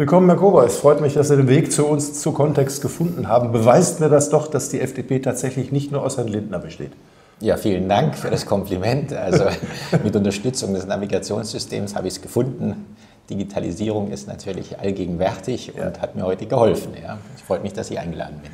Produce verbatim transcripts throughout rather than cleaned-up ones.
Willkommen, Herr Kober. Es freut mich, dass Sie den Weg zu uns, zu Kontext gefunden haben. Beweist mir das doch, dass die F D P tatsächlich nicht nur aus Herrn Lindner besteht. Ja, vielen Dank für das Kompliment. Also mit Unterstützung des Navigationssystems habe ich es gefunden. Digitalisierung ist natürlich allgegenwärtig und ja. hat mir heute geholfen. Ja. Es freut mich, dass ich eingeladen bin.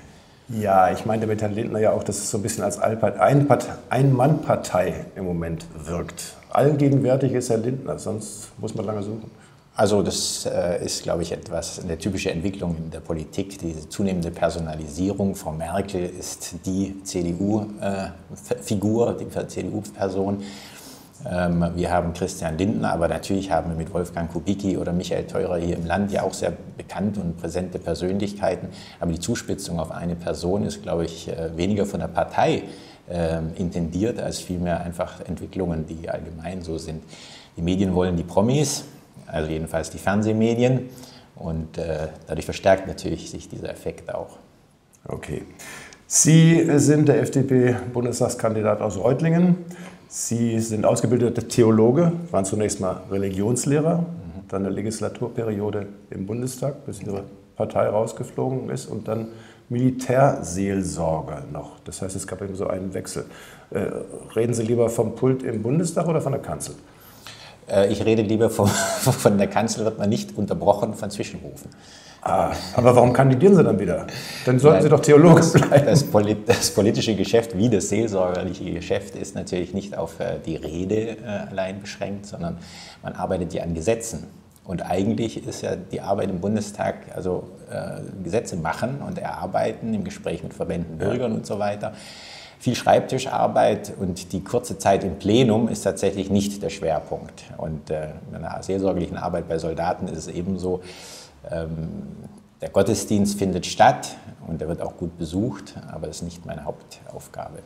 Ja, ich meinte mit Herrn Lindner ja auch, dass es so ein bisschen als Ein-Mann-Partei im Moment wirkt. Allgegenwärtig ist Herr Lindner, sonst muss man lange suchen. Also das ist, glaube ich, etwas eine typische Entwicklung in der Politik, diese zunehmende Personalisierung. Frau Merkel ist die C D U-Figur, die C D U-Person. Wir haben Christian Lindner, aber natürlich haben wir mit Wolfgang Kubicki oder Michael Theurer hier im Land ja auch sehr bekannte und präsente Persönlichkeiten. Aber die Zuspitzung auf eine Person ist, glaube ich, weniger von der Partei äh, intendiert, als vielmehr einfach Entwicklungen, die allgemein so sind. Die Medien wollen die Promis, also jedenfalls die Fernsehmedien. Und äh, dadurch verstärkt natürlich sich dieser Effekt auch. Okay. Sie sind der F D P-Bundestagskandidat aus Reutlingen. Sie sind ausgebildeter Theologe, waren zunächst mal Religionslehrer, mhm. dann eine Legislaturperiode im Bundestag, bis Ihre Partei rausgeflogen ist, und dann Militärseelsorger noch. Das heißt, es gab eben so einen Wechsel. Äh, reden Sie lieber vom Pult im Bundestag oder von der Kanzel? Äh, ich rede lieber vom, von der Kanzel, wird man nicht unterbrochen von Zwischenrufen. Ah, aber warum kandidieren Sie dann wieder? Dann sollten Nein, Sie doch Theologen das, bleiben. Das, Poli das politische Geschäft wie das seelsorgerliche Geschäft ist natürlich nicht auf äh, die Rede äh, allein beschränkt, sondern man arbeitet ja an Gesetzen. Und eigentlich ist ja die Arbeit im Bundestag, also äh, Gesetze machen und erarbeiten, im Gespräch mit Verbänden, Bürgern und so weiter. Viel Schreibtischarbeit, und die kurze Zeit im Plenum ist tatsächlich nicht der Schwerpunkt. Und äh, in einer seelsorgerlichen Arbeit bei Soldaten ist es ebenso. Der Gottesdienst findet statt und er wird auch gut besucht, aber das ist nicht meine Hauptaufgabe.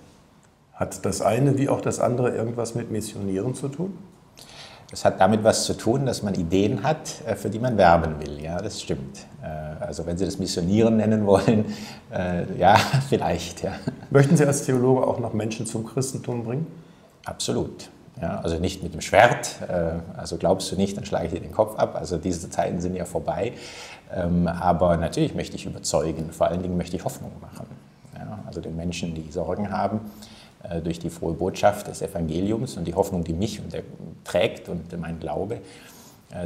Hat das eine wie auch das andere irgendwas mit Missionieren zu tun? Das hat damit was zu tun, dass man Ideen hat, für die man werben will. Ja, das stimmt. Also wenn Sie das Missionieren nennen wollen, ja, vielleicht. Ja. Möchten Sie als Theologe auch noch Menschen zum Christentum bringen? Absolut. Ja, also nicht mit dem Schwert, also glaubst du nicht, dann schlage ich dir den Kopf ab, also diese Zeiten sind ja vorbei, aber natürlich möchte ich überzeugen, vor allen Dingen möchte ich Hoffnung machen, ja, also den Menschen, die Sorgen haben, durch die frohe Botschaft des Evangeliums und die Hoffnung, die mich trägt und mein Glaube,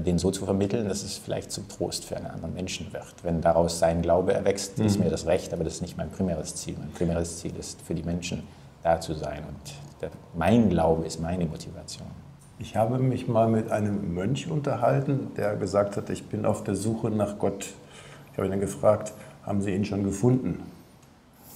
den so zu vermitteln, dass es vielleicht zum Trost für einen anderen Menschen wird. Wenn daraus sein Glaube erwächst, ist mir das recht, aber das ist nicht mein primäres Ziel. Mein primäres Ziel ist, für die Menschen da zu sein, und mein Glaube ist meine Motivation. Ich habe mich mal mit einem Mönch unterhalten, der gesagt hat, ich bin auf der Suche nach Gott. Ich habe ihn dann gefragt, haben Sie ihn schon gefunden?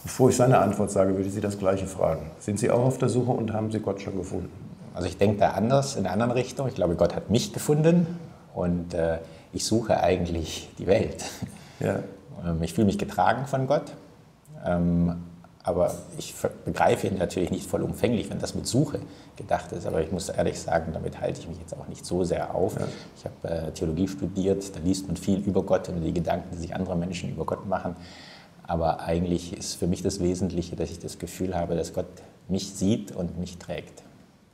Bevor ich seine Antwort sage, würde ich Sie das Gleiche fragen. Sind Sie auch auf der Suche und haben Sie Gott schon gefunden? Also ich denke da anders, in einer anderen Richtung. Ich glaube, Gott hat mich gefunden und äh, ich suche eigentlich die Welt. Ja. Ich fühle mich getragen von Gott. Ähm, Aber ich begreife ihn natürlich nicht vollumfänglich, wenn das mit Suche gedacht ist. Aber ich muss ehrlich sagen, damit halte ich mich jetzt auch nicht so sehr auf. Ja. Ich habe äh, Theologie studiert, da liest man viel über Gott und die Gedanken, die sich andere Menschen über Gott machen. Aber eigentlich ist für mich das Wesentliche, dass ich das Gefühl habe, dass Gott mich sieht und mich trägt.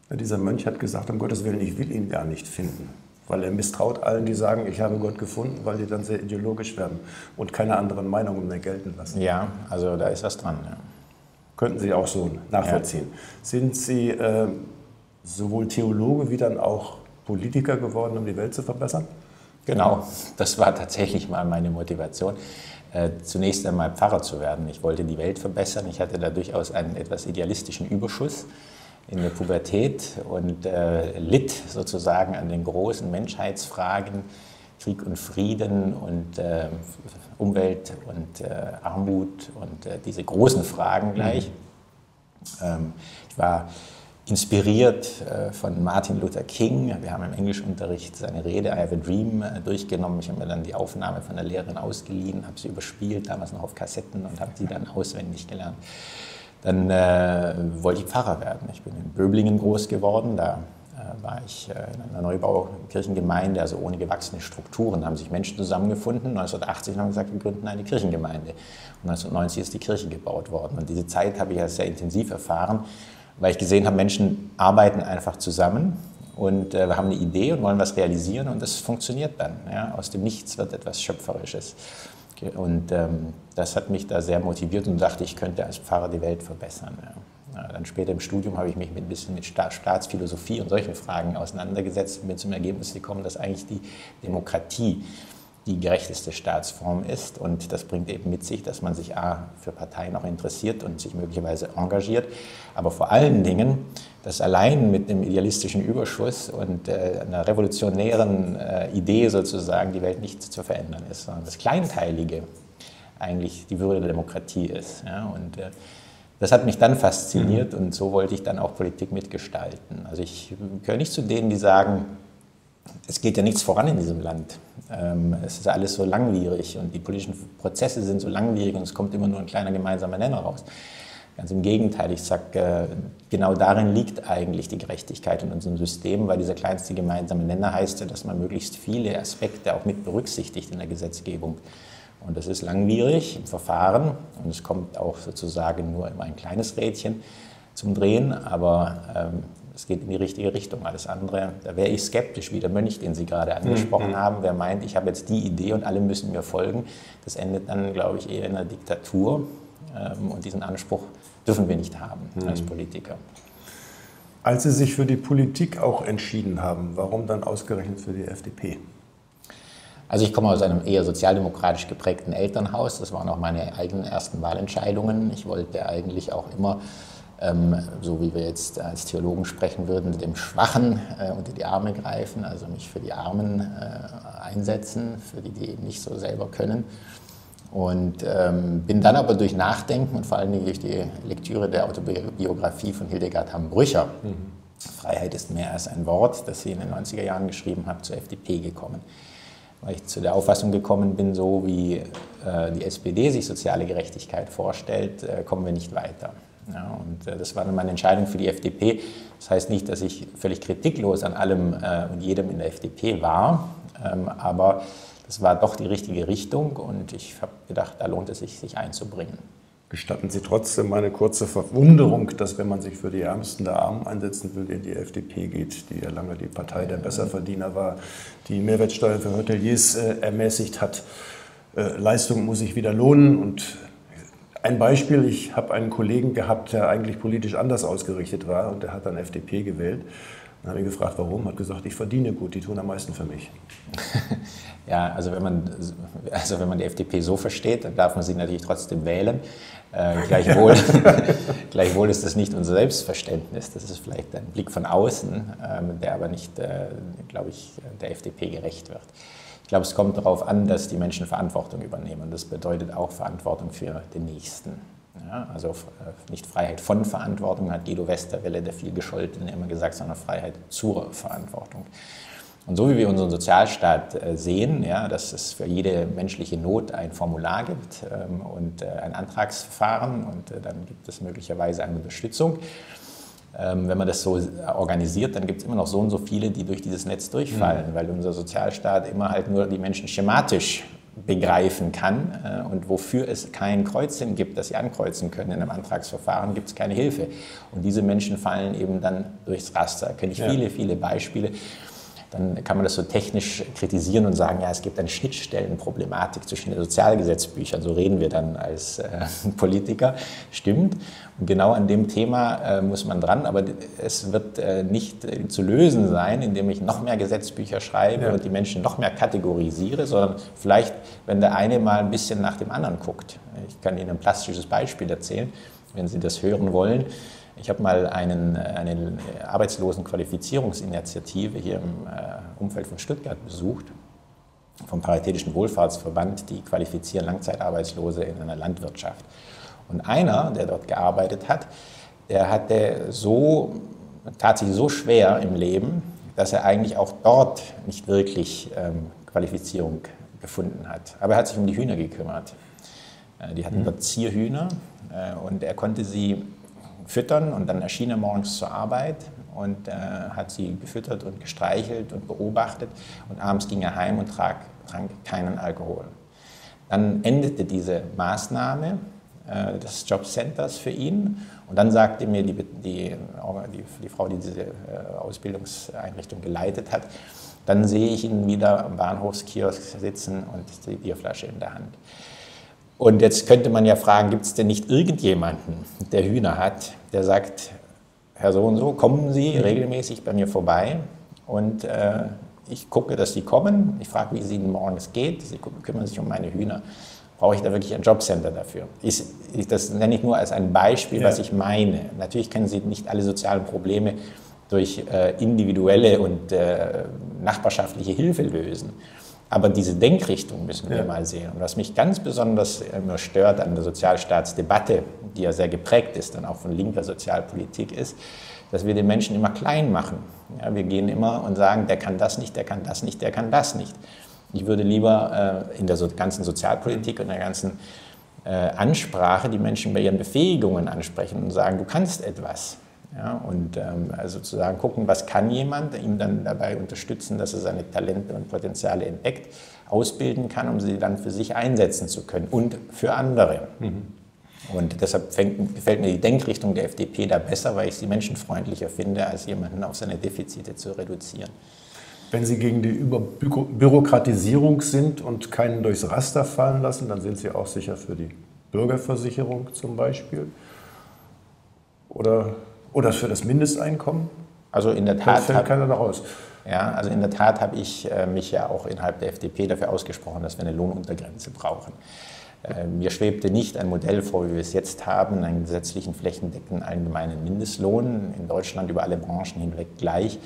Ja, dieser Mönch hat gesagt, um Gottes Willen, ich will ihn gar nicht finden. Weil er misstraut allen, die sagen, ich habe Gott gefunden, weil die dann sehr ideologisch werden und keine anderen Meinungen mehr gelten lassen. Ja, also da ist was dran, ja. Könnten Sie auch so nachvollziehen. Ja. Sind Sie äh, sowohl Theologe wie dann auch Politiker geworden, um die Welt zu verbessern? Genau, das war tatsächlich mal meine Motivation. Äh, zunächst einmal Pfarrer zu werden. Ich wollte die Welt verbessern. Ich hatte da durchaus einen etwas idealistischen Überschuss in der Pubertät und äh, litt sozusagen an den großen Menschheitsfragen, Krieg und Frieden und äh, Umwelt und äh, Armut und äh, diese großen Fragen gleich. Ähm, ich war inspiriert äh, von Martin Luther King. Wir haben im Englischunterricht seine Rede I Have a Dream äh, durchgenommen. Ich habe mir dann die Aufnahme von der Lehrerin ausgeliehen, habe sie überspielt, damals noch auf Kassetten, und habe sie dann auswendig gelernt. Dann äh, wollte ich Pfarrer werden. Ich bin in Böblingen groß geworden, da war ich in einer Neubaukirchengemeinde, also ohne gewachsene Strukturen, haben sich Menschen zusammengefunden. neunzehnhundertachtzig haben wir gesagt, wir gründen eine Kirchengemeinde. Und neunzehnhundertneunzig ist die Kirche gebaut worden. Und diese Zeit habe ich ja sehr intensiv erfahren, weil ich gesehen habe, Menschen arbeiten einfach zusammen Und äh, wir haben eine Idee und wollen was realisieren und das funktioniert dann. Ja? Aus dem Nichts wird etwas Schöpferisches. Und ähm, das hat mich da sehr motiviert und dachte, ich könnte als Pfarrer die Welt verbessern. Ja. Ja, dann später im Studium habe ich mich mit ein bisschen mit Sta Staatsphilosophie und solchen Fragen auseinandergesetzt und bin zum Ergebnis gekommen, dass eigentlich die Demokratie die gerechteste Staatsform ist. Und das bringt eben mit sich, dass man sich a, für Parteien auch interessiert und sich möglicherweise engagiert, aber vor allen Dingen, dass allein mit einem idealistischen Überschuss und äh, einer revolutionären äh, Idee sozusagen die Welt nicht zu verändern ist, sondern das Kleinteilige eigentlich die Würde der Demokratie ist. Ja? Und äh, das hat mich dann fasziniert mhm. und so wollte ich dann auch Politik mitgestalten. Also ich gehöre nicht zu denen, die sagen, es geht ja nichts voran in diesem Land. Es ist alles so langwierig und die politischen Prozesse sind so langwierig und es kommt immer nur ein kleiner gemeinsamer Nenner raus. Ganz im Gegenteil, ich sage, genau darin liegt eigentlich die Gerechtigkeit in unserem System, weil dieser kleinste gemeinsame Nenner heißt ja, dass man möglichst viele Aspekte auch mit berücksichtigt in der Gesetzgebung. Und das ist langwierig im Verfahren und es kommt auch sozusagen nur immer ein kleines Rädchen zum Drehen, aber ähm, es geht in die richtige Richtung. Alles andere, da wäre ich skeptisch, wie der Mönch, den Sie gerade angesprochen mhm. haben. Wer meint, ich habe jetzt die Idee und alle müssen mir folgen, das endet dann, glaube ich, eher in einer Diktatur. Ähm, und diesen Anspruch dürfen wir nicht haben mhm. als Politiker. Als Sie sich für die Politik auch entschieden haben, warum dann ausgerechnet für die F D P? Also ich komme aus einem eher sozialdemokratisch geprägten Elternhaus. Das waren auch meine eigenen ersten Wahlentscheidungen. Ich wollte eigentlich auch immer, Ähm, so wie wir jetzt als Theologen sprechen würden, dem Schwachen äh, unter die Arme greifen, also mich für die Armen äh, einsetzen, für die, die eben nicht so selber können. Und ähm, bin dann aber durch Nachdenken und vor allen Dingen durch die Lektüre der Autobiografie von Hildegard Hamm-Brücher, mhm. Freiheit ist mehr als ein Wort, das sie in den neunziger Jahren geschrieben hat, zur F D P gekommen. Weil ich zu der Auffassung gekommen bin, so wie äh, die S P D sich soziale Gerechtigkeit vorstellt, äh, kommen wir nicht weiter. Ja, und äh, das war dann meine Entscheidung für die F D P. Das heißt nicht, dass ich völlig kritiklos an allem äh, und jedem in der F D P war, ähm, aber das war doch die richtige Richtung und ich habe gedacht, da lohnt es sich, sich einzubringen. Gestatten Sie trotzdem meine kurze Verwunderung, dass wenn man sich für die Ärmsten der Armen einsetzen will, in die F D P geht, die ja lange die Partei der Besserverdiener war, die Mehrwertsteuer für Hoteliers äh, ermäßigt hat. Äh, Leistung muss sich wieder lohnen und ein Beispiel, ich habe einen Kollegen gehabt, der eigentlich politisch anders ausgerichtet war und der hat dann F D P gewählt. Dann habe ich gefragt, warum, hat gesagt, ich verdiene gut, die tun am meisten für mich. Ja, also wenn man, also wenn man die F D P so versteht, dann darf man sie natürlich trotzdem wählen. Äh, gleichwohl, gleichwohl ist das nicht unser Selbstverständnis, das ist vielleicht ein Blick von außen, äh, der aber nicht, äh, glaube ich, der F D P gerecht wird. Ich glaube, es kommt darauf an, dass die Menschen Verantwortung übernehmen. Das bedeutet auch Verantwortung für den Nächsten. Ja, also nicht Freiheit von Verantwortung, hat Guido Westerwelle, der viel Gescholtene, immer gesagt, sondern Freiheit zur Verantwortung. Und so wie wir unseren Sozialstaat sehen, ja, dass es für jede menschliche Not ein Formular gibt und ein Antragsverfahren und dann gibt es möglicherweise eine Unterstützung. Wenn man das so organisiert, dann gibt es immer noch so und so viele, die durch dieses Netz durchfallen, mhm. weil unser Sozialstaat immer halt nur die Menschen schematisch begreifen kann und wofür es kein Kreuzchen gibt, das sie ankreuzen können in einem Antragsverfahren, gibt es keine Hilfe. Und diese Menschen fallen eben dann durchs Raster. Da kenne ich ja. viele, viele Beispiele. Dann kann man das so technisch kritisieren und sagen, ja, es gibt eine Schnittstellenproblematik zwischen den Sozialgesetzbüchern, so reden wir dann als äh, Politiker, stimmt. Und genau an dem Thema äh, muss man dran, aber es wird äh, nicht äh, zu lösen sein, indem ich noch mehr Gesetzbücher schreibe ja. und die Menschen noch mehr kategorisiere, sondern vielleicht, wenn der eine mal ein bisschen nach dem anderen guckt. Ich kann Ihnen ein plastisches Beispiel erzählen, wenn Sie das hören wollen. Ich habe mal einen, eine Arbeitslosenqualifizierungsinitiative hier im Umfeld von Stuttgart besucht, vom Paritätischen Wohlfahrtsverband, die qualifizieren Langzeitarbeitslose in einer Landwirtschaft. Und einer, der dort gearbeitet hat, der hatte so, tat sich so schwer im Leben, dass er eigentlich auch dort nicht wirklich ähm, Qualifizierung gefunden hat. Aber er hat sich um die Hühner gekümmert. Äh, die hatten mhm. dort Zierhühner äh, und er konnte sie füttern und dann erschien er morgens zur Arbeit und äh, hat sie gefüttert und gestreichelt und beobachtet und abends ging er heim und trank, trank keinen Alkohol. Dann endete diese Maßnahme äh, des Jobcenters für ihn Und dann sagte mir die, die, die, die Frau, die diese Ausbildungseinrichtung geleitet hat, dann sehe ich ihn wieder am Bahnhofskiosk sitzen und die Bierflasche in der Hand. Und jetzt könnte man ja fragen, gibt es denn nicht irgendjemanden, der Hühner hat, der sagt, Herr so und so, kommen Sie regelmäßig bei mir vorbei und äh, ich gucke, dass Sie kommen, ich frage, wie es Ihnen morgens geht, Sie kümmern sich um meine Hühner. Brauche ich da wirklich ein Jobcenter dafür? Ich, ich, das nenne ich nur als ein Beispiel, ja, was ich meine. Natürlich können Sie nicht alle sozialen Probleme durch äh, individuelle und äh, nachbarschaftliche Hilfe lösen. Aber diese Denkrichtung müssen wir ja mal sehen. Und was mich ganz besonders immer stört an der Sozialstaatsdebatte, die ja sehr geprägt ist und auch von linker Sozialpolitik ist, dass wir den Menschen immer klein machen. Ja, wir gehen immer und sagen, der kann das nicht, der kann das nicht, der kann das nicht. Ich würde lieber äh, in der so ganzen Sozialpolitik und der ganzen äh, Ansprache die Menschen bei ihren Befähigungen ansprechen und sagen, du kannst etwas. Ja, und ähm, also sozusagen gucken, was kann jemand, ihm dann dabei unterstützen, dass er seine Talente und Potenziale entdeckt, ausbilden kann, um sie dann für sich einsetzen zu können und für andere. Mhm. Und deshalb fängt, gefällt mir die Denkrichtung der F D P da besser, weil ich sie menschenfreundlicher finde, als jemanden auf seine Defizite zu reduzieren. Wenn Sie gegen die Überbürokratisierung sind und keinen durchs Raster fallen lassen, dann sind Sie auch sicher für die Bürgerversicherung zum Beispiel? Oder... Oder für das Mindesteinkommen? Also in der Tat fällt keiner da raus. Ja, also in der Tat habe ich äh, mich ja auch innerhalb der F D P dafür ausgesprochen, dass wir eine Lohnuntergrenze brauchen. Äh, mir schwebte nicht ein Modell vor, wie wir es jetzt haben, einen gesetzlichen flächendeckenden allgemeinen Mindestlohn, in Deutschland über alle Branchen hinweg gleich.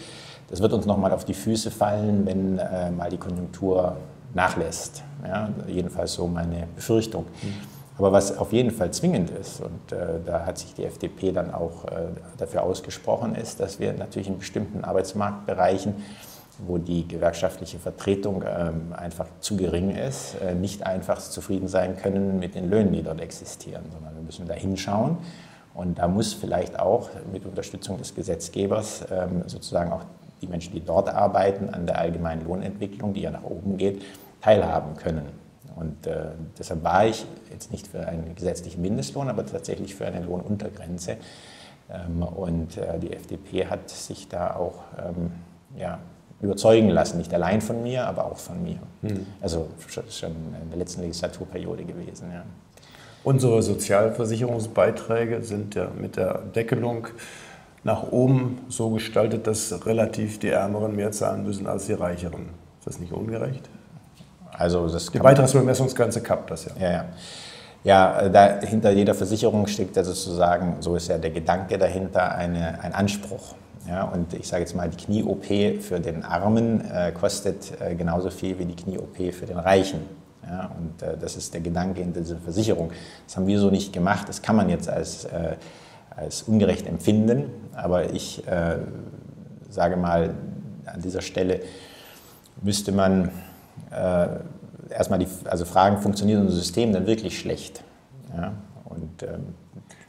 Das wird uns nochmal auf die Füße fallen, wenn äh, mal die Konjunktur nachlässt. Ja, jedenfalls so meine Befürchtung. Mhm. Aber was auf jeden Fall zwingend ist, und äh, da hat sich die F D P dann auch äh, dafür ausgesprochen, ist, dass wir natürlich in bestimmten Arbeitsmarktbereichen, wo die gewerkschaftliche Vertretung ähm, einfach zu gering ist, äh, nicht einfach zufrieden sein können mit den Löhnen, die dort existieren, sondern wir müssen da hinschauen. Und da muss vielleicht auch mit Unterstützung des Gesetzgebers ähm, sozusagen auch die Menschen, die dort arbeiten, an der allgemeinen Lohnentwicklung, die ja nach oben geht, teilhaben können. Und äh, deshalb war ich jetzt nicht für einen gesetzlichen Mindestlohn, aber tatsächlich für eine Lohnuntergrenze. Ähm, und äh, die F D P hat sich da auch ähm, ja, überzeugen lassen, nicht allein von mir, aber auch von mir. Hm. Also schon in der letzten Legislaturperiode gewesen. Ja. Unsere Sozialversicherungsbeiträge sind ja mit der Deckelung nach oben so gestaltet, dass relativ die Ärmeren mehr zahlen müssen als die Reicheren. Ist das nicht ungerecht? Also das die Beitragsbemessungsgrenze kappt das ja. Ja, ja. ja da, hinter jeder Versicherung steckt ja sozusagen, so ist ja der Gedanke dahinter, eine, ein Anspruch. Ja, und ich sage jetzt mal, die Knie-O P für den Armen äh, kostet äh, genauso viel wie die Knie-O P für den Reichen. Ja, und äh, das ist der Gedanke hinter dieser Versicherung. Das haben wir so nicht gemacht, das kann man jetzt als, äh, als ungerecht empfinden. Aber ich äh, sage mal, an dieser Stelle müsste man... Äh, erstmal die also Fragen, funktioniert unser System denn wirklich schlecht? Ja, und, ähm,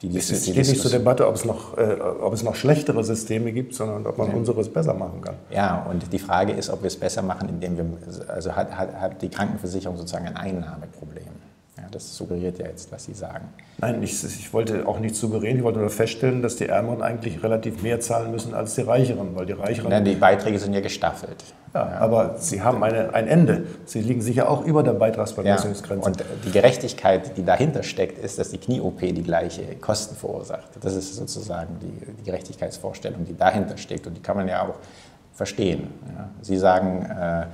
die, die, es steht die, die nicht zur Debatte, ob es, noch, äh, ob es noch schlechtere Systeme gibt, sondern ob man ja. unseres besser machen kann. Ja, und die Frage ist, ob wir es besser machen, indem wir, also hat, hat, hat die Krankenversicherung sozusagen ein Einnahmeproblem. Ja, das suggeriert ja jetzt, was Sie sagen. Nein, ich, ich wollte auch nicht suggerieren, ich wollte nur feststellen, dass die Ärmeren eigentlich relativ mehr zahlen müssen als die Reicheren, weil die Reicheren... Nein, die Beiträge sind ja gestaffelt. Ja, ja. Aber sie haben eine, ein Ende. Sie liegen sicher auch über der Beitragsbemessungsgrenze. Ja, und die Gerechtigkeit, die dahinter steckt, ist, dass die Knie-O P die gleiche Kosten verursacht. Das ist sozusagen die, die Gerechtigkeitsvorstellung, die dahinter steckt. Und die kann man ja auch verstehen. Ja. Sie sagen... Äh,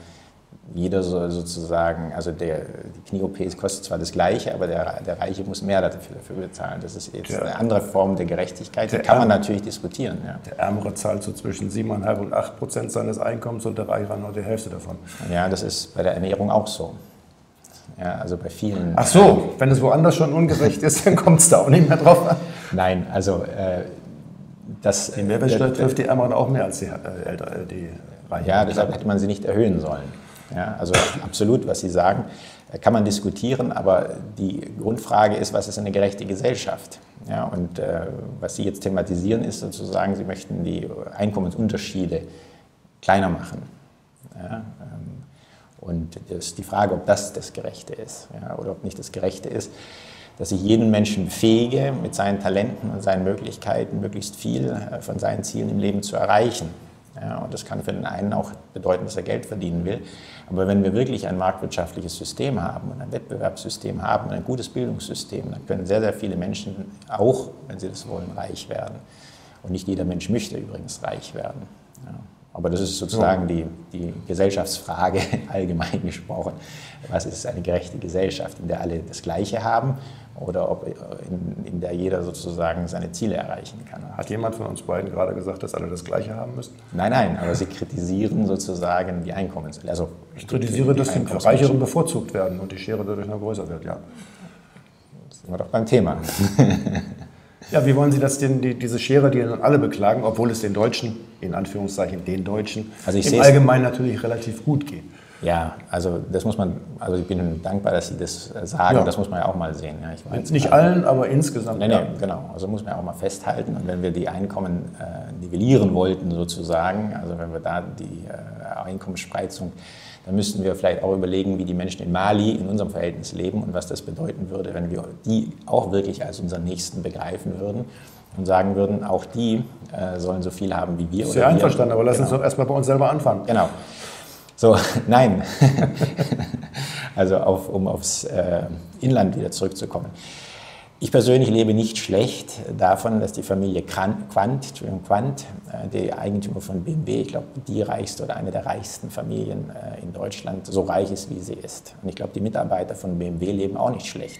Jeder soll sozusagen, also der, die Knie-O P kostet zwar das Gleiche, aber der, der Reiche muss mehr dafür, dafür bezahlen. Das ist jetzt der, eine andere Form der Gerechtigkeit, die der kann man Ärmer, natürlich diskutieren. Ja. Der Ärmere zahlt so zwischen sieben Komma fünf und acht Prozent seines Einkommens und der Reichere nur die Hälfte davon. Ja, das ist bei der Ernährung auch so. Ja, also bei vielen... Ach so, wenn es woanders schon ungerecht ist, dann kommt es da auch nicht mehr drauf an. Nein, also... Äh, das, die Mehrwertsteuer trifft die Ärmeren auch mehr als die, äh, die Reichen. Ja, deshalb hätte man sie nicht erhöhen sollen. Ja, also absolut, was Sie sagen, kann man diskutieren, aber die Grundfrage ist, was ist eine gerechte Gesellschaft? Ja, und äh, was Sie jetzt thematisieren, ist sozusagen, Sie möchten die Einkommensunterschiede kleiner machen. Ja, ähm, und das ist die Frage, ob das das Gerechte ist, ja, oder ob nicht das Gerechte ist, dass ich jeden Menschen befähige, mit seinen Talenten und seinen Möglichkeiten möglichst viel von seinen Zielen im Leben zu erreichen. Ja, und das kann für den einen auch bedeuten, dass er Geld verdienen will. Aber wenn wir wirklich ein marktwirtschaftliches System haben und ein Wettbewerbssystem haben und ein gutes Bildungssystem, dann können sehr, sehr viele Menschen auch, wenn sie das wollen, reich werden. Und nicht jeder Mensch möchte übrigens reich werden. Ja. Aber das ist sozusagen die, die Gesellschaftsfrage, allgemein gesprochen. Was ist eine gerechte Gesellschaft, in der alle das Gleiche haben oder ob in, in der jeder sozusagen seine Ziele erreichen kann? Hat jemand von uns beiden gerade gesagt, dass alle das Gleiche haben müssen? Nein, nein, aber Sie kritisieren sozusagen die Einkommens... Also ich kritisiere, die, die dass die Reicheren bevorzugt werden und die Schere dadurch noch größer wird, ja. Das sind wir doch beim Thema. Ja, wie wollen Sie das denn, die, diese Schere, die dann alle beklagen, obwohl es den Deutschen, in Anführungszeichen den Deutschen, also ich im Allgemeinen natürlich relativ gut geht? Ja, also das muss man, also ich bin dankbar, dass Sie das sagen, ja. Das muss man ja auch mal sehen. Ja, ich weiß, nicht allen, aber insgesamt. Nein, nein, ja. Genau, also muss man ja auch mal festhalten. Und wenn wir die Einkommen äh, nivellieren wollten sozusagen, also wenn wir da die äh, Einkommensspreizung, dann müssten wir vielleicht auch überlegen, wie die Menschen in Mali in unserem Verhältnis leben und was das bedeuten würde, wenn wir die auch wirklich als unseren Nächsten begreifen würden und sagen würden, auch die äh, sollen so viel haben wie wir. Ist ja einverstanden, aber lass uns doch erstmal bei uns selber anfangen. Genau. So, nein. Also auf, um aufs äh, Inland wieder zurückzukommen. Ich persönlich lebe nicht schlecht davon, dass die Familie Quandt, Entschuldigung, Quandt, die Eigentümer von B M W, ich glaube, die reichste oder eine der reichsten Familien in Deutschland, so reich ist, wie sie ist. Und ich glaube, die Mitarbeiter von B M W leben auch nicht schlecht.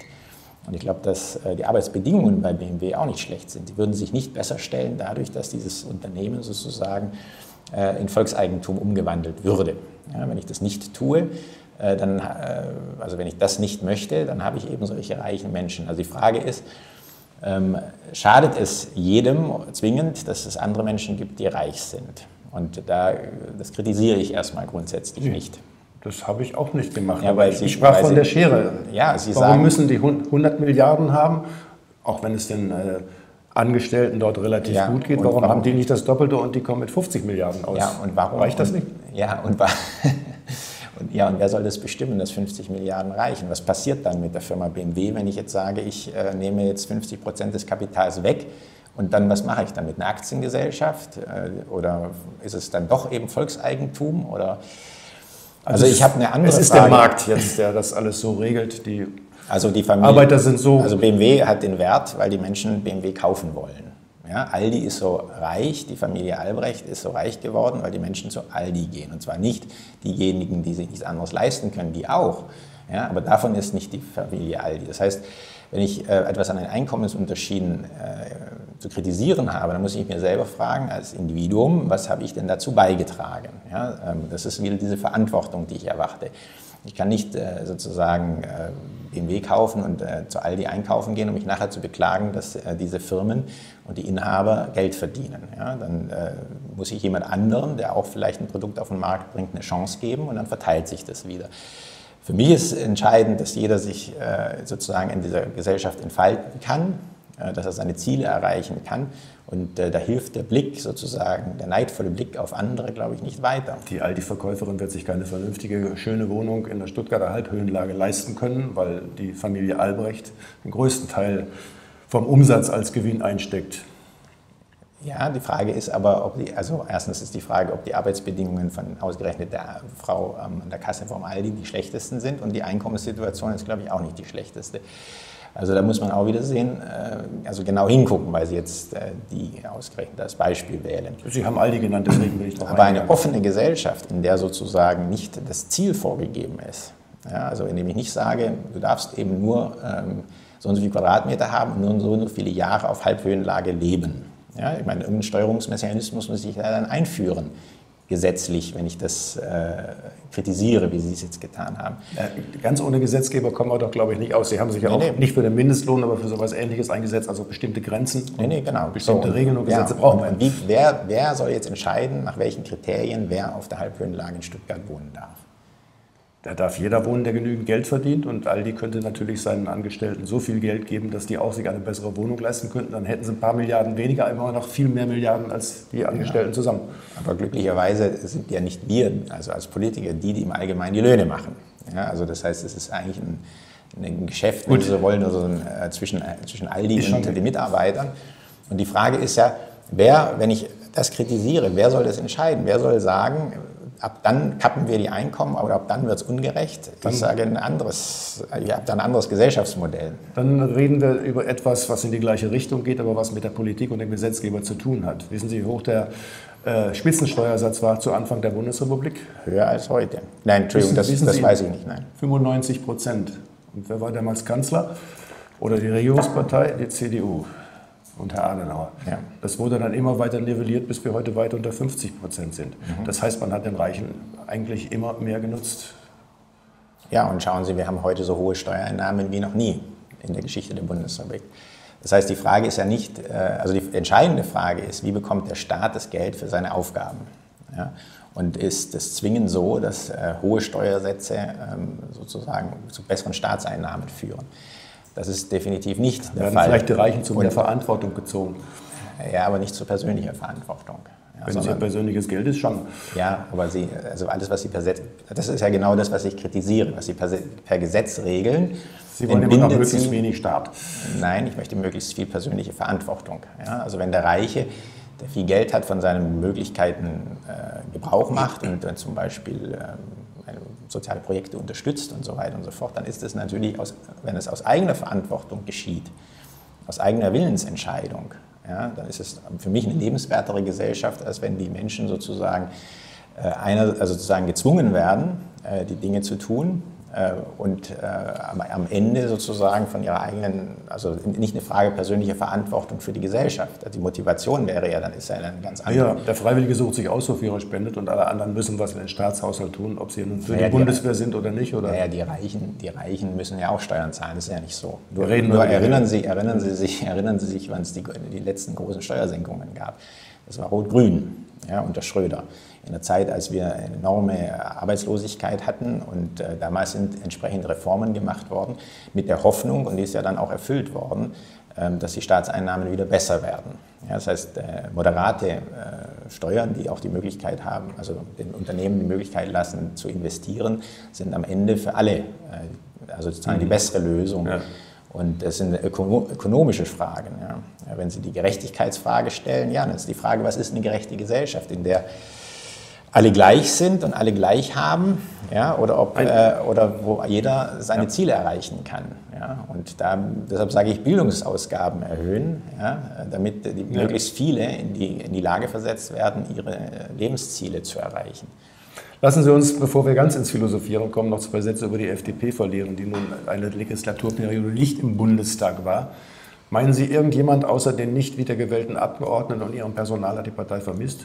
Und ich glaube, dass die Arbeitsbedingungen bei B M W auch nicht schlecht sind. Die würden sich nicht besser stellen dadurch, dass dieses Unternehmen sozusagen in Volkseigentum umgewandelt würde. Ja, wenn ich das nicht tue, dann, also wenn ich das nicht möchte, dann habe ich eben solche reichen Menschen. Also die Frage ist, ähm, schadet es jedem zwingend, dass es andere Menschen gibt, die reich sind? Und da, das kritisiere ich erstmal grundsätzlich nicht. Das habe ich auch nicht gemacht. Ja, weil Sie, ich sprach weil von Sie, der Schere. Ja, Sie Warum sagen, müssen die hundert Milliarden haben, auch wenn es den äh, Angestellten dort relativ ja, gut geht? Warum, warum haben die nicht das Doppelte und die kommen mit fünfzig Milliarden aus? Ja, und warum, Reicht das nicht? Und, ja, und warum? Und, ja, und wer soll das bestimmen, dass fünfzig Milliarden reichen? Was passiert dann mit der Firma B M W, wenn ich jetzt sage, ich äh, nehme jetzt fünfzig Prozent des Kapitals weg und dann, was mache ich dann mit einer Aktiengesellschaft? Äh, oder ist es dann doch eben Volkseigentum? Oder? Also, also ich habe eine andere Frage. Es ist der Markt jetzt, der das alles so regelt. Die, also die Familie, Arbeiter sind so... Also B M W hat den Wert, weil die Menschen B M W kaufen wollen. Ja, Aldi ist so reich, die Familie Albrecht ist so reich geworden, weil die Menschen zu Aldi gehen. Und zwar nicht diejenigen, die sich nichts anderes leisten können, die auch. Ja, aber davon ist nicht die Familie Aldi. Das heißt, wenn ich äh, etwas an den Einkommensunterschieden äh, zu kritisieren habe, dann muss ich mir selber fragen, als Individuum, was habe ich denn dazu beigetragen? Ja, ähm, das ist wieder diese Verantwortung, die ich erwarte. Ich kann nicht äh, sozusagen äh, B M W kaufen und äh, zu Aldi einkaufen gehen, um mich nachher zu beklagen, dass äh, diese Firmen und die Inhaber Geld verdienen. Ja, dann äh, muss ich jemand anderen, der auch vielleicht ein Produkt auf den Markt bringt, eine Chance geben und dann verteilt sich das wieder. Für mich ist entscheidend, dass jeder sich äh, sozusagen in dieser Gesellschaft entfalten kann, äh, dass er seine Ziele erreichen kann. Und äh, da hilft der Blick sozusagen, der neidvolle Blick auf andere, glaube ich, nicht weiter. Die Aldi-Verkäuferin wird sich keine vernünftige, schöne Wohnung in der Stuttgarter Halbhöhenlage leisten können, weil die Familie Albrecht den größten Teil vom Umsatz als Gewinn einsteckt. Ja, die Frage ist aber, ob die, also erstens ist die Frage, ob die Arbeitsbedingungen von ausgerechnet der Frau ähm, an der Kasse vom Aldi die schlechtesten sind, und die Einkommenssituation ist, glaube ich, auch nicht die schlechteste. Also da muss man auch wieder sehen, also genau hingucken, weil Sie jetzt die ausgerechnet als Beispiel wählen. Sie haben Aldi genannt, deswegen will ich drauf eingehen. Aber eine offene Gesellschaft, in der sozusagen nicht das Ziel vorgegeben ist, ja, also indem ich nicht sage, du darfst eben nur ähm, so und so viele Quadratmeter haben und nur so und so viele Jahre auf Halbhöhenlage leben. Ja, ich meine, irgendeinen Steuerungsmechanismus muss ich dann einführen, gesetzlich, wenn ich das äh, kritisiere, wie Sie es jetzt getan haben. Ja, ganz ohne Gesetzgeber kommen wir doch, glaube ich, nicht aus. Sie haben sich ja nee, auch nee. nicht für den Mindestlohn, aber für sowas Ähnliches eingesetzt, also bestimmte Grenzen, nee, nee, genau. bestimmte so, Regeln und Gesetze ja, brauchen wir. Und wie, wer, wer soll jetzt entscheiden, nach welchen Kriterien wer auf der Halbhöhenlage in Stuttgart wohnen darf? Da darf jeder wohnen, der genügend Geld verdient, und Aldi könnte natürlich seinen Angestellten so viel Geld geben, dass die auch sich eine bessere Wohnung leisten könnten. Dann hätten sie ein paar Milliarden weniger, immer noch viel mehr Milliarden als die Angestellten ja. zusammen. Aber glücklicherweise sind ja nicht wir, also als Politiker, die, die im Allgemeinen die Löhne machen. Ja, also das heißt, es ist eigentlich ein, den Geschäften, wenn sie wollen, also äh, zwischen, äh, zwischen Aldi ich und den Mitarbeitern. Und die Frage ist ja, wer, wenn ich das kritisiere, wer soll das entscheiden? Wer soll sagen, ab dann kappen wir die Einkommen, aber ab dann wird es ungerecht? Dann, ich sage ein anderes, ich habe da ein anderes Gesellschaftsmodell. Dann reden wir über etwas, was in die gleiche Richtung geht, aber was mit der Politik und dem Gesetzgeber zu tun hat. Wissen Sie, wie hoch der äh, Spitzensteuersatz war zu Anfang der Bundesrepublik? Höher als heute. Nein, Entschuldigung, wissen, das, wissen das Sie, weiß ich nicht. Nein. fünfundneunzig Prozent. Und wer war damals Kanzler? Oder die Regierungspartei? Die C D U. Und Herr Adenauer. Ja. Das wurde dann immer weiter nivelliert, bis wir heute weit unter fünfzig Prozent sind. Mhm. Das heißt, man hat den Reichen eigentlich immer mehr genutzt. Ja, und schauen Sie, wir haben heute so hohe Steuereinnahmen wie noch nie in der Geschichte der Bundesrepublik. Das heißt, die Frage ist ja nicht, also die entscheidende Frage ist, wie bekommt der Staat das Geld für seine Aufgaben? Ja? Und ist das zwingend so, dass hohe Steuersätze sozusagen zu besseren Staatseinnahmen führen? Das ist definitiv nicht der Fall. Werden vielleicht die Reichen zu mehr Verantwortung gezogen. Ja, aber nicht zu persönlicher Verantwortung. Ja, wenn es ihr persönliches Geld ist, schon. Ja, aber sie, also alles, was sie per Gesetz, das ist ja genau das, was ich kritisiere, was sie per, per Gesetz regeln. Sie wollen immer noch möglichst wenig Staat. Nein, ich möchte möglichst viel persönliche Verantwortung. Ja, also wenn der Reiche, der viel Geld hat, von seinen Möglichkeiten äh, Gebrauch macht und dann zum Beispiel äh, soziale Projekte unterstützt und so weiter und so fort, dann ist es natürlich, aus, wenn es aus eigener Verantwortung geschieht, aus eigener Willensentscheidung, ja, dann ist es für mich eine lebenswertere Gesellschaft, als wenn die Menschen sozusagen, äh, einer, also sozusagen gezwungen werden, äh, die Dinge zu tun äh, und äh, am, am Ende sozusagen von ihrer eigenen, also nicht eine Frage persönlicher Verantwortung für die Gesellschaft. Die Motivation wäre ja dann, ist ja dann ganz andere. Ja, der Freiwillige sucht sich aus, wofür er spendet, und alle anderen müssen was in den Staatshaushalt tun, ob sie nun für ja, die Bundeswehr die, sind oder nicht. Oder? Ja, die Reichen, die Reichen müssen ja auch Steuern zahlen, das ist ja nicht so. Nur, reden nur erinnern, sie, erinnern, sie sich, erinnern Sie sich, wann es die, die letzten großen Steuersenkungen gab. Das war Rot-Grün, ja, unter Schröder. In der Zeit, als wir eine enorme Arbeitslosigkeit hatten, und äh, damals sind entsprechende Reformen gemacht worden mit der Hoffnung, und die ist ja dann auch erfüllt worden, ähm, dass die Staatseinnahmen wieder besser werden. Ja, das heißt, äh, moderate äh, Steuern, die auch die Möglichkeit haben, also den Unternehmen die Möglichkeit lassen zu investieren, sind am Ende für alle, äh, also sozusagen die bessere Lösung. Ja. Und das sind öko ökonomische Fragen. Ja. Ja, wenn Sie die Gerechtigkeitsfrage stellen, ja, dann ist die Frage, was ist eine gerechte Gesellschaft, in der alle gleich sind und alle gleich haben, ja, oder, ob, äh, oder wo jeder seine ja. Ziele erreichen kann. Ja. Und da, deshalb sage ich, Bildungsausgaben erhöhen, ja, damit die, ja. möglichst viele in die, in die Lage versetzt werden, ihre Lebensziele zu erreichen. Lassen Sie uns, bevor wir ganz ins Philosophieren kommen, noch zwei Sätze über die F D P verlieren, die nun eine Legislaturperiode nicht im Bundestag war. Meinen Sie, irgendjemand außer den nicht wiedergewählten Abgeordneten und ihrem Personal hat die Partei vermisst?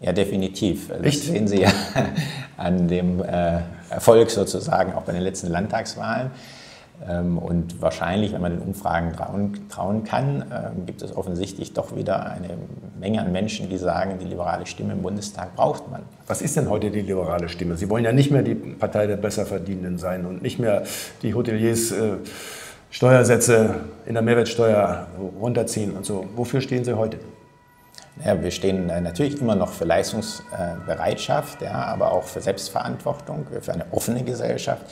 Ja, definitiv. Das Echt? Sehen Sie ja an dem äh, Erfolg sozusagen auch bei den letzten Landtagswahlen. Ähm, und wahrscheinlich, wenn man den Umfragen trauen, trauen kann, äh, gibt es offensichtlich doch wieder eine Menge an Menschen, die sagen, die liberale Stimme im Bundestag braucht man. Was ist denn heute die liberale Stimme? Sie wollen ja nicht mehr die Partei der Besserverdienenden sein und nicht mehr die Hoteliers äh, Steuersätze in der Mehrwertsteuer runterziehen und so. Wofür stehen Sie heute? Ja, wir stehen natürlich immer noch für Leistungsbereitschaft, ja, aber auch für Selbstverantwortung, für eine offene Gesellschaft,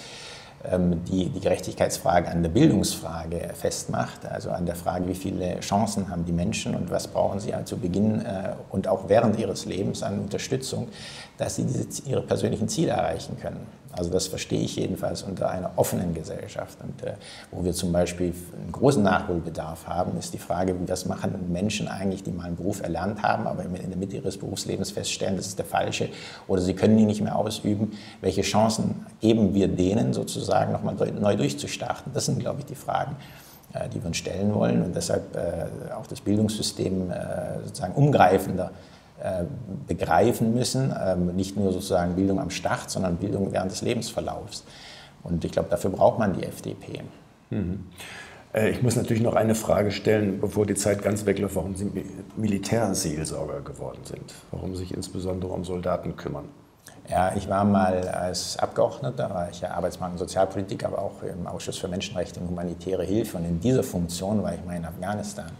die die Gerechtigkeitsfrage an der Bildungsfrage festmacht, also an der Frage, wie viele Chancen haben die Menschen und was brauchen sie zu Beginn und auch während ihres Lebens an Unterstützung, dass sie diese, ihre persönlichen Ziele erreichen können. Also das verstehe ich jedenfalls unter einer offenen Gesellschaft. Und äh, wo wir zum Beispiel einen großen Nachholbedarf haben, ist die Frage, was machen Menschen eigentlich, die mal einen Beruf erlernt haben, aber in der Mitte ihres Berufslebens feststellen, das ist der falsche oder sie können ihn nicht mehr ausüben. Welche Chancen geben wir denen sozusagen nochmal neu durchzustarten? Das sind, glaube ich, die Fragen, äh, die wir uns stellen wollen, und deshalb äh, auch das Bildungssystem äh, sozusagen umgreifender begreifen müssen, nicht nur sozusagen Bildung am Start, sondern Bildung während des Lebensverlaufs. Und ich glaube, dafür braucht man die F D P. Mhm. Ich muss natürlich noch eine Frage stellen, bevor die Zeit ganz wegläuft, warum Sie Militärseelsorger geworden sind, warum Sie sich insbesondere um Soldaten kümmern. Ja, ich war mal als Abgeordneter, war ich ja Arbeitsmarkt- und Sozialpolitik, aber auch im Ausschuss für Menschenrechte und humanitäre Hilfe, und in dieser Funktion war ich mal in Afghanistan.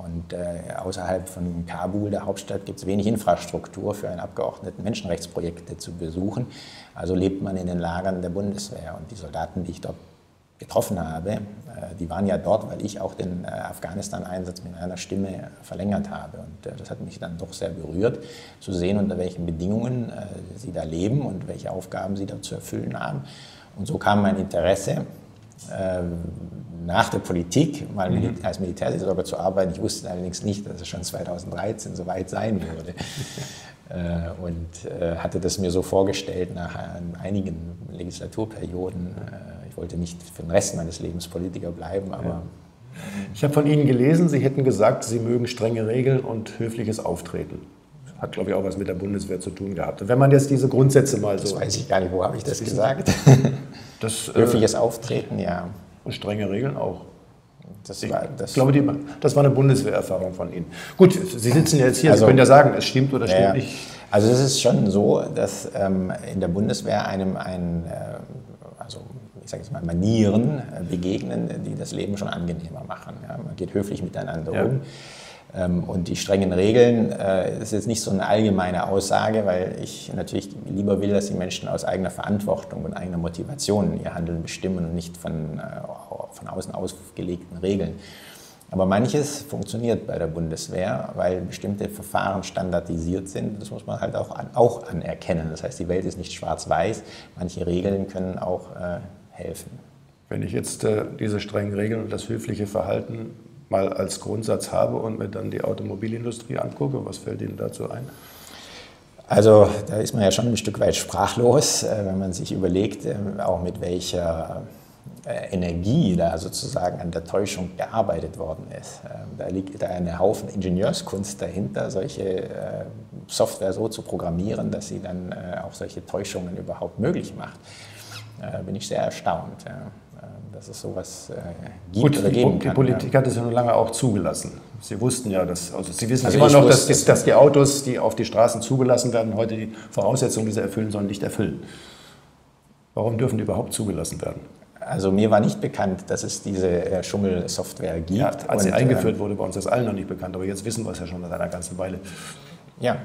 Und äh, außerhalb von Kabul, der Hauptstadt, gibt es wenig Infrastruktur für einen Abgeordneten, Menschenrechtsprojekte zu besuchen. Also lebt man in den Lagern der Bundeswehr. Und die Soldaten, die ich dort getroffen habe, die waren ja dort, weil ich auch den Afghanistan-Einsatz mit einer Stimme verlängert habe. Und das hat mich dann doch sehr berührt, zu sehen, unter welchen Bedingungen sie da leben und welche Aufgaben sie da zu erfüllen haben. Und so kam mein Interesse nach der Politik, mal als Militärseelsorger zu arbeiten. Ich wusste allerdings nicht, dass es schon zweitausenddreizehn so weit sein würde. Und hatte das mir so vorgestellt nach einigen Legislaturperioden. Ich wollte nicht für den Rest meines Lebens Politiker bleiben, aber... Ich habe von Ihnen gelesen, Sie hätten gesagt, Sie mögen strenge Regeln und höfliches Auftreten. Hat, glaube ich, auch was mit der Bundeswehr zu tun gehabt. Und wenn man jetzt diese Grundsätze mal so... Das weiß ich gar nicht, wo habe ich das gesagt? Das, höfliches äh, Auftreten, ja. Und strenge Regeln auch. Das war, das ich glaube, die, das war eine Bundeswehrerfahrung von Ihnen. Gut, Sie sitzen ja jetzt hier, also, Sie können ja sagen, es stimmt oder stimmt ja, nicht. Also es ist schon so, dass ähm, in der Bundeswehr einem ein, äh, also ich sage jetzt mal, Manieren äh, begegnen, die das Leben schon angenehmer machen. Ja? Man geht höflich miteinander ja. um. Ähm, und die strengen Regeln äh, ist jetzt nicht so eine allgemeine Aussage, weil ich natürlich lieber will, dass die Menschen aus eigener Verantwortung und eigener Motivation ihr Handeln bestimmen und nicht von, äh, von außen ausgelegten Regeln. Aber manches funktioniert bei der Bundeswehr, weil bestimmte Verfahren standardisiert sind. Das muss man halt auch, an, auch anerkennen. Das heißt, die Welt ist nicht schwarz-weiß. Manche Regeln können auch äh, helfen. Wenn ich jetzt äh, diese strengen Regeln und das höfliche Verhalten mal als Grundsatz habe und mir dann die Automobilindustrie angucke, was fällt Ihnen dazu ein? Also da ist man ja schon ein Stück weit sprachlos, wenn man sich überlegt, auch mit welcher Energie da sozusagen an der Täuschung gearbeitet worden ist. Da liegt ein Haufen Ingenieurskunst dahinter, solche Software so zu programmieren, dass sie dann auch solche Täuschungen überhaupt möglich macht. Da bin ich sehr erstaunt, dass es sowas äh, gibt Gut, oder geben die, kann. Die Politik ja. hat es ja nur lange auch zugelassen. Sie wussten ja, dass, also Sie wissen also immer noch, dass, dass, dass die Autos, die auf die Straßen zugelassen werden, heute die Voraussetzungen, die sie erfüllen sollen, nicht erfüllen. Warum dürfen die überhaupt zugelassen werden? Also mir war nicht bekannt, dass es diese Schummelsoftware gibt. Ja, als sie eingeführt wurde, war uns das allen noch nicht bekannt, aber jetzt wissen wir es ja schon seit einer ganzen Weile. Ja,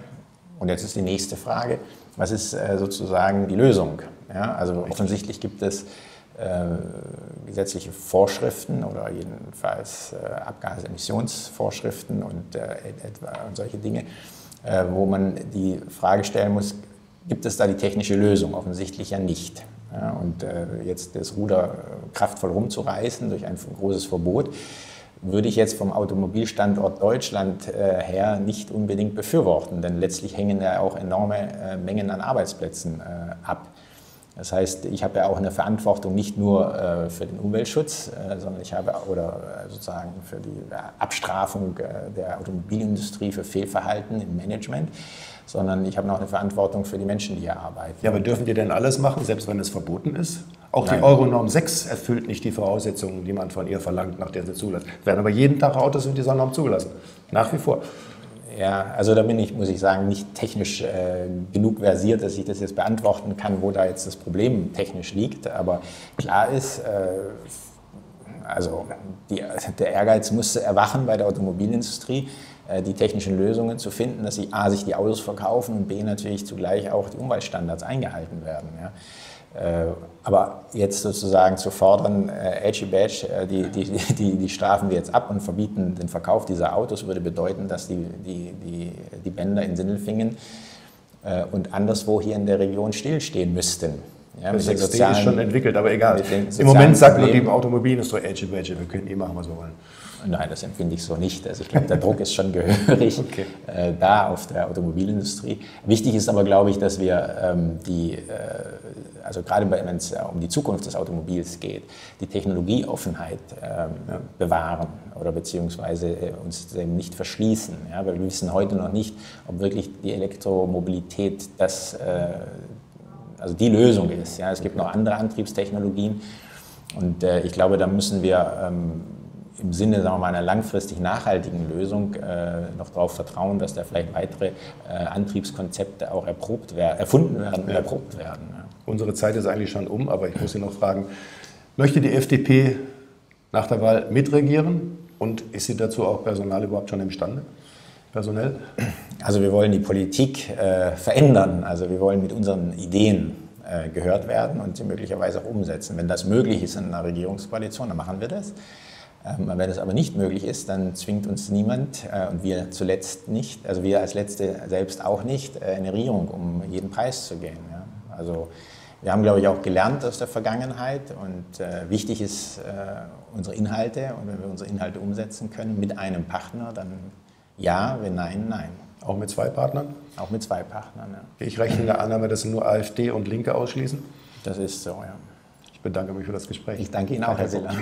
und jetzt ist die nächste Frage, was ist äh, sozusagen die Lösung? Ja, also Richtig. offensichtlich gibt es Äh, gesetzliche Vorschriften oder jedenfalls äh, Abgasemissionsvorschriften und, äh, etwa und solche Dinge, äh, wo man die Frage stellen muss, gibt es da die technische Lösung? Offensichtlich ja nicht. Ja, und äh, jetzt das Ruder kraftvoll rumzureißen durch ein großes Verbot, würde ich jetzt vom Automobilstandort Deutschland äh, her nicht unbedingt befürworten, denn letztlich hängen ja auch enorme äh, Mengen an Arbeitsplätzen äh, ab. Das heißt, ich habe ja auch eine Verantwortung nicht nur äh, für den Umweltschutz, äh, sondern ich habe oder äh, sozusagen für die Abstrafung äh, der Automobilindustrie für Fehlverhalten im Management, sondern ich habe noch eine Verantwortung für die Menschen, die hier arbeiten. Ja, aber dürfen die denn alles machen, selbst wenn es verboten ist? Auch Nein. die Euronorm sechs erfüllt nicht die Voraussetzungen, die man von ihr verlangt, nach der sie zulassen. Werden aber jeden Tag Autos mit dieser Norm zugelassen, nach wie vor. Ja, also da bin ich, muss ich sagen, nicht technisch äh, genug versiert, dass ich das jetzt beantworten kann, wo da jetzt das Problem technisch liegt. Aber klar ist, äh, also die, der Ehrgeiz musste erwachen bei der Automobilindustrie, äh, die technischen Lösungen zu finden, dass sie a, sich die Autos verkaufen und b, natürlich zugleich auch die Umweltstandards eingehalten werden. Ja. Äh, aber jetzt sozusagen zu fordern, äh, edgy badge, äh, die, die, die, die strafen wir jetzt ab und verbieten den Verkauf dieser Autos, würde bedeuten, dass die, die, die, die Bänder in Sindelfingen äh, und anderswo hier in der Region stillstehen müssten. Ja, das mit sozialen, ist schon entwickelt, aber egal. Im Moment sagt man die Automobilindustrie edgy badge, wir können eh machen, was wir wollen. Nein, das empfinde ich so nicht. Also ich glaube, der Druck ist schon gehörig okay. äh, da auf der Automobilindustrie. Wichtig ist aber, glaube ich, dass wir ähm, die, äh, also gerade wenn es um die Zukunft des Automobils geht, die Technologieoffenheit ähm, ja. bewahren oder beziehungsweise äh, uns dem nicht verschließen. Ja? Weil wir wissen heute noch nicht, ob wirklich die Elektromobilität das, äh, also die Lösung ist. Ja? Es gibt noch andere Antriebstechnologien und äh, ich glaube, da müssen wir ähm, im Sinne, sagen wir mal, einer langfristig nachhaltigen Lösung äh, noch darauf vertrauen, dass da vielleicht weitere äh, Antriebskonzepte auch erprobt werden, erfunden werden und ja. erprobt werden. Ja. Unsere Zeit ist eigentlich schon um, aber ich muss Sie noch fragen, möchte die F D P nach der Wahl mitregieren und ist sie dazu auch personal überhaupt schon imstande? Personell? Also wir wollen die Politik äh, verändern, also wir wollen mit unseren Ideen äh, gehört werden und sie möglicherweise auch umsetzen. Wenn das möglich ist in einer Regierungskoalition, dann machen wir das. Ähm, wenn es aber nicht möglich ist, dann zwingt uns niemand äh, und wir zuletzt nicht, also wir als Letzte selbst auch nicht, äh, in die Regierung um jeden Preis zu gehen. Ja? Also wir haben, glaube ich, auch gelernt aus der Vergangenheit und äh, wichtig ist äh, unsere Inhalte, und wenn wir unsere Inhalte umsetzen können mit einem Partner, dann ja, wenn nein, nein. Auch mit zwei Partnern? Auch mit zwei Partnern, ja. Gehe ich recht in der Annahme, dass Sie nur AfD und Linke ausschließen? Das ist so, ja. Ich bedanke mich für das Gespräch. Ich danke Ihnen auch, Herr Siller.